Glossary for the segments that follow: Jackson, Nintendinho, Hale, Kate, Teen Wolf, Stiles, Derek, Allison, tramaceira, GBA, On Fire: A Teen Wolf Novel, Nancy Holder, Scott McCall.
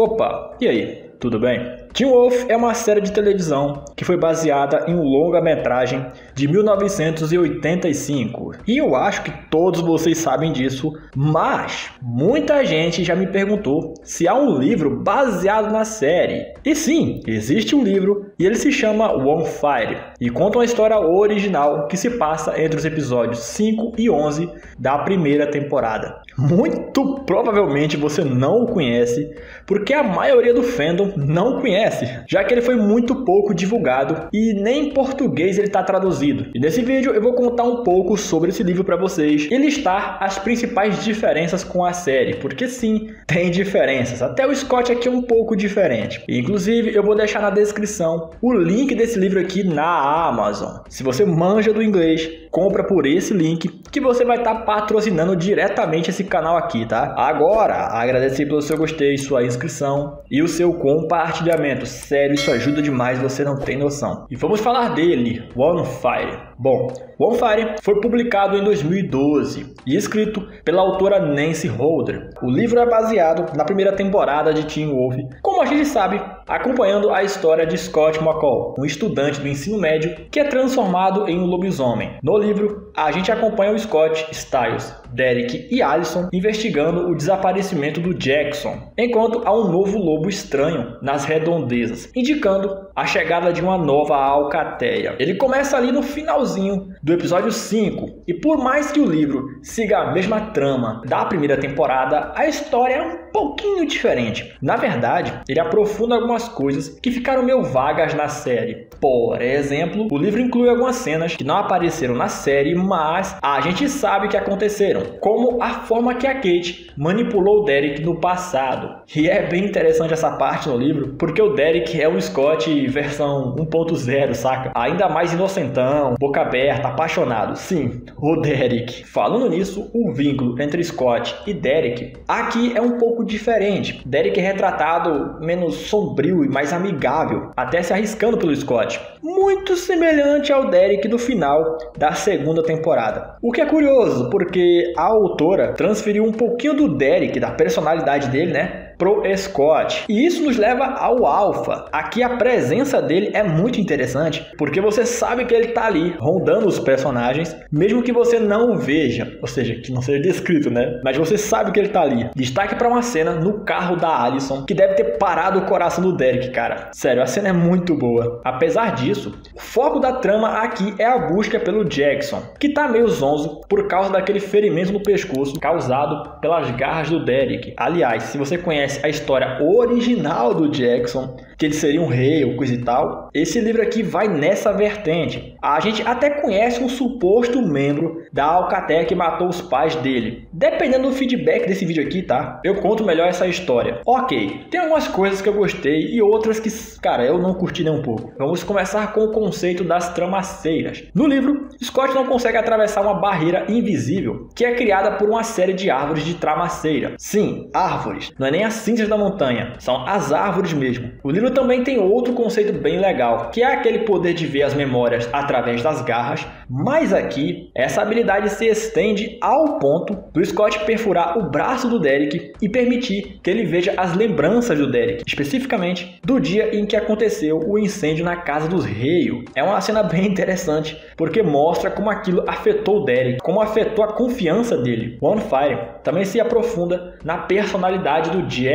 Opa, e aí, tudo bem? Teen Wolf é uma série de televisão que foi baseada em um longa-metragem de 1985. E eu acho que todos vocês sabem disso, mas muita gente já me perguntou se há um livro baseado na série. E sim, existe um livro e ele se chama On Fire e conta uma história original que se passa entre os episódios 5 e 11 da primeira temporada. Muito provavelmente você não o conhece, porque a maioria do fandom não conhece, já que ele foi muito pouco divulgado e nem em português ele está traduzido. E nesse vídeo eu vou contar um pouco sobre esse livro para vocês e listar as principais diferenças com a série, porque sim, tem diferenças. Até o Scott aqui é um pouco diferente. E, inclusive, eu vou deixar na descrição o link desse livro aqui na Amazon. Se você manja do inglês, compra por esse link que você vai estar patrocinando diretamente esse canal aqui, tá? Agora, agradecer pelo seu gostei, sua inscrição e o seu compartilhamento. Sério, isso ajuda demais, você não tem noção. E vamos falar dele, On Fire. Bom, On Fire foi publicado em 2012 e escrito pela autora Nancy Holder. O livro é baseado na primeira temporada de Teen Wolf, como a gente sabe, acompanhando a história de Scott McCall, um estudante do ensino médio que é transformado em um lobisomem. No livro, a gente acompanha o Scott, Stiles, Derek e Allison investigando o desaparecimento do Jackson, enquanto há um novo lobo estranho nas redondezas, indicando a chegada de uma nova alcateia. Ele começa ali no finalzinho do episódio 5, e por mais que o livro siga a mesma trama da primeira temporada, a história é um pouquinho diferente. Na verdade, ele aprofunda algumas coisas que ficaram meio vagas na série. Por exemplo, o livro inclui algumas cenas que não apareceram na série, mas a gente sabe que aconteceram, como a forma que a Kate manipulou o Derek no passado. E é bem interessante essa parte no livro, porque o Derek é um Scott versão 1.0, saca? Ainda mais inocentão, boca aberta, apaixonado. Sim, o Derek. Falando nisso, o vínculo entre Scott e Derek aqui é um pouco diferente. Derek é retratado menos sombrio e mais amigável, até se arriscando pelo Scott, muito semelhante ao Derek do final da segunda temporada. O que é curioso, porque a autora transferiu um pouquinho do Derek, da personalidade dele, né, pro Scott. E isso nos leva ao Alpha. Aqui a presença dele é muito interessante, porque você sabe que ele tá ali, rondando os personagens, mesmo que você não o veja, ou seja, que não seja descrito, né? Mas você sabe que ele tá ali. Destaque para uma cena no carro da Allison, que deve ter parado o coração do Derek, cara. Sério, a cena é muito boa. Apesar disso, o foco da trama aqui é a busca pelo Jackson, que tá meio zonzo por causa daquele ferimento no pescoço causado pelas garras do Derek. Aliás, se você conhece a história original do Jackson, que ele seria um rei ou coisa e tal, esse livro aqui vai nessa vertente. A gente até conhece um suposto membro da alcateia que matou os pais dele. Dependendo do feedback desse vídeo aqui, tá? Eu conto melhor essa história. Ok, tem algumas coisas que eu gostei e outras que, cara, eu não curti nem um pouco. Vamos começar com o conceito das tramaceiras. No livro, Scott não consegue atravessar uma barreira invisível que é criada por uma série de árvores de tramaceira. Sim, árvores. Não é nem as cinzas da montanha, são as árvores mesmo. O livro também tem outro conceito bem legal, que é aquele poder de ver as memórias através das garras, mas aqui essa habilidade se estende ao ponto do Scott perfurar o braço do Derek e permitir que ele veja as lembranças do Derek, especificamente do dia em que aconteceu o incêndio na casa dos Hale. É uma cena bem interessante, porque mostra como aquilo afetou o Derek, como afetou a confiança dele. On Fire também se aprofunda na personalidade do Jackson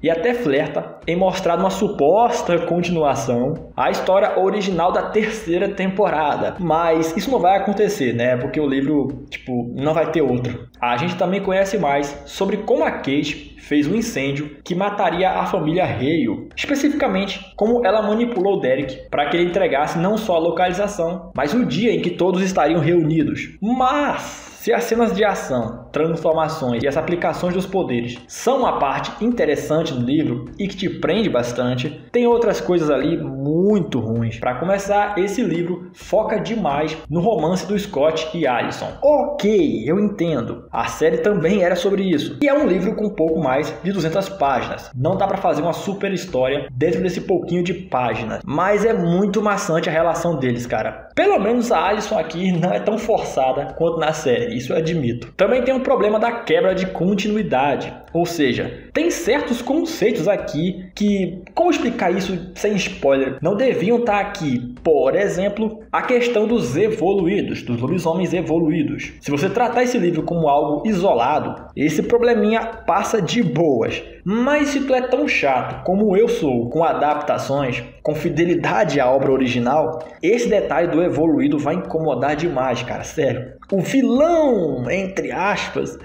e até flerta em mostrar uma suposta continuação à história original da terceira temporada, mas isso não vai acontecer, né? Porque o livro, tipo, não vai ter outro. A gente também conhece mais sobre como a Kate fez um incêndio que mataria a família Hale, especificamente como ela manipulou o Derek para que ele entregasse não só a localização, mas o dia em que todos estariam reunidos. Mas se as cenas de ação, transformações e as aplicações dos poderes são uma parte interessante do livro e que te prende bastante, tem outras coisas ali muito ruins. Para começar, esse livro foca demais no romance do Scott e Allison. Ok, eu entendo. A série também era sobre isso. E é um livro com um pouco mais de 200 páginas. Não dá para fazer uma super história dentro desse pouquinho de páginas. Mas é muito maçante a relação deles, cara. Pelo menos a Allison aqui não é tão forçada quanto na série. Isso eu admito. Também tem um o problema da quebra de continuidade. Ou seja, tem certos conceitos aqui que, como explicar isso sem spoiler, não deviam estar aqui. Por exemplo, a questão dos evoluídos, dos lobisomens evoluídos. Se você tratar esse livro como algo isolado, esse probleminha passa de boas. Mas se tu é tão chato como eu sou com adaptações, com fidelidade à obra original, esse detalhe do evoluído vai incomodar demais, cara, sério. O vilão, entre aspas,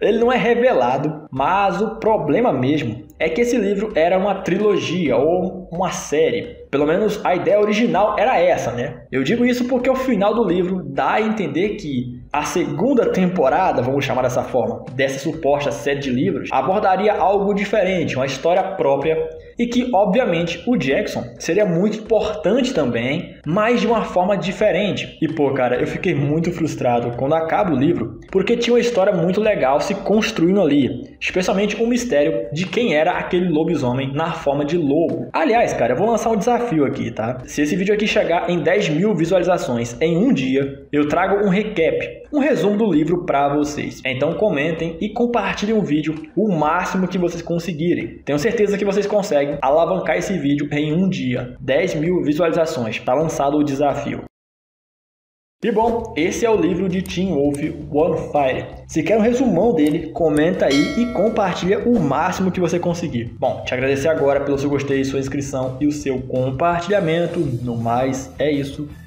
ele não é revelado, mas o problema mesmo é que esse livro era uma trilogia ou uma série. Pelo menos a ideia original era essa, né? Eu digo isso porque o final do livro dá a entender que a segunda temporada, vamos chamar dessa forma, dessa suposta série de livros, abordaria algo diferente, uma história própria, e que, obviamente, o Jackson seria muito importante também, mas de uma forma diferente. E, pô, cara, eu fiquei muito frustrado quando acaba o livro, porque tinha uma história muito legal se construindo ali, especialmente o mistério de quem era aquele lobisomem na forma de lobo. Aliás, cara, eu vou lançar um desafio aqui, tá? Se esse vídeo aqui chegar em 10.000 visualizações em um dia, eu trago um recap, um resumo do livro para vocês. Então comentem e compartilhem o vídeo o máximo que vocês conseguirem. Tenho certeza que vocês conseguem alavancar esse vídeo em um dia. 10.000 visualizações. Tá lançado o desafio. E bom, esse é o livro de Teen Wolf, On Fire. Se quer um resumão dele, comenta aí e compartilha o máximo que você conseguir. Bom, te agradecer agora pelo seu gostei, sua inscrição e o seu compartilhamento. No mais, é isso.